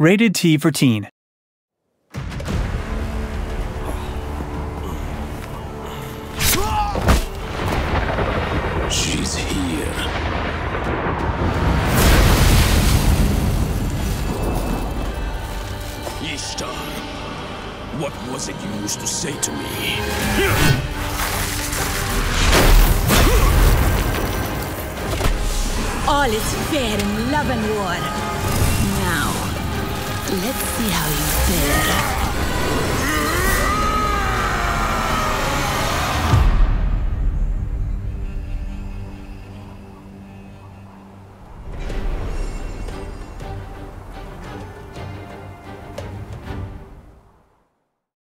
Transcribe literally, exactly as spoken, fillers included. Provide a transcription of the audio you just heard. Rated T for Teen. She's here. Ishtar, what was it you used to say to me? All is fair in love and war. Now, let's see how you fare.